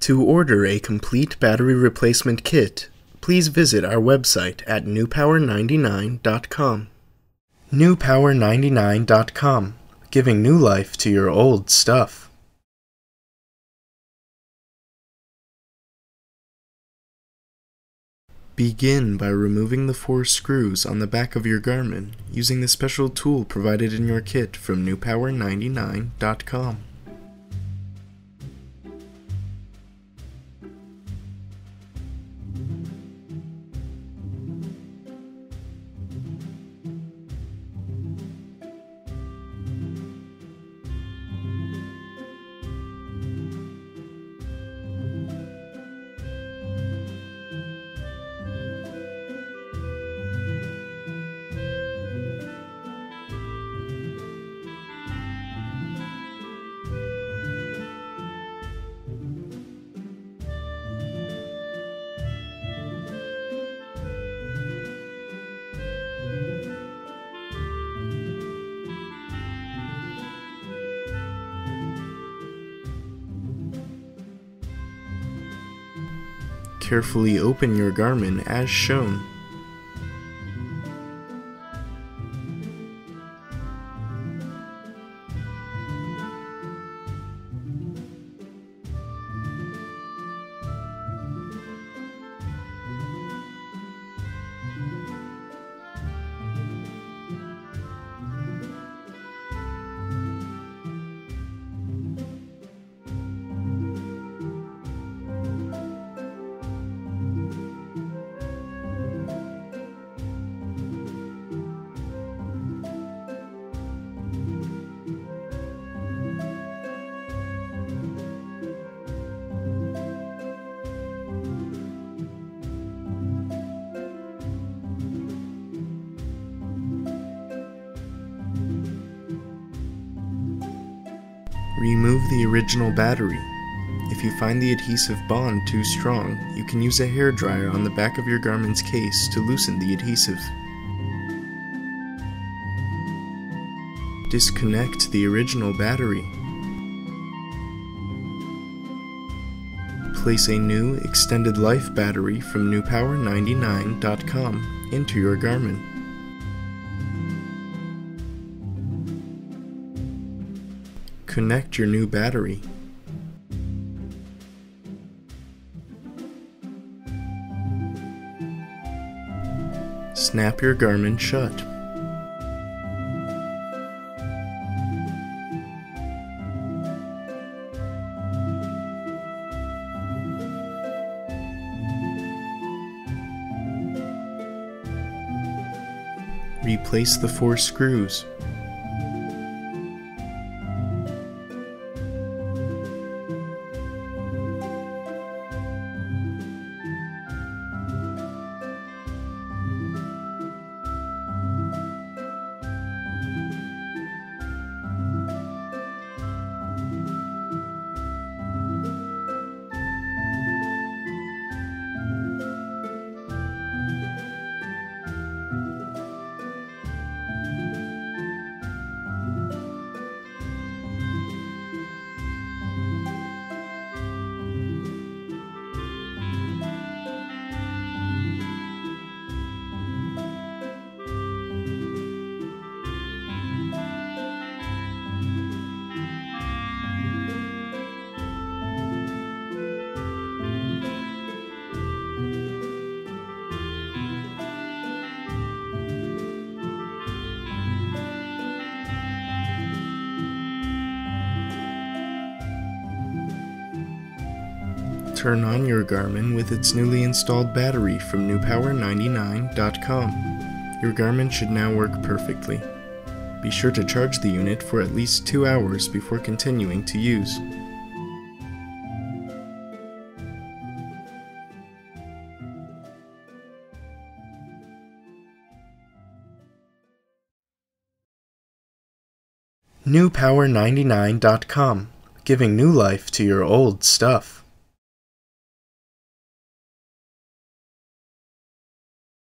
To order a complete battery replacement kit, please visit our website at NewPower99.com. NewPower99.com, giving new life to your old stuff. Begin by removing the 4 screws on the back of your Garmin using the special tool provided in your kit from NewPower99.com. Carefully open your Garmin as shown. Remove the original battery. If you find the adhesive bond too strong, you can use a hairdryer on the back of your Garmin's case to loosen the adhesive. Disconnect the original battery. Place a new extended life battery from NewPower99.com into your Garmin. Connect your new battery. Snap your Garmin shut. Replace the 4 screws. Turn on your Garmin with its newly installed battery from NewPower99.com. Your Garmin should now work perfectly. Be sure to charge the unit for at least 2 hours before continuing to use. NewPower99.com, giving new life to your old stuff.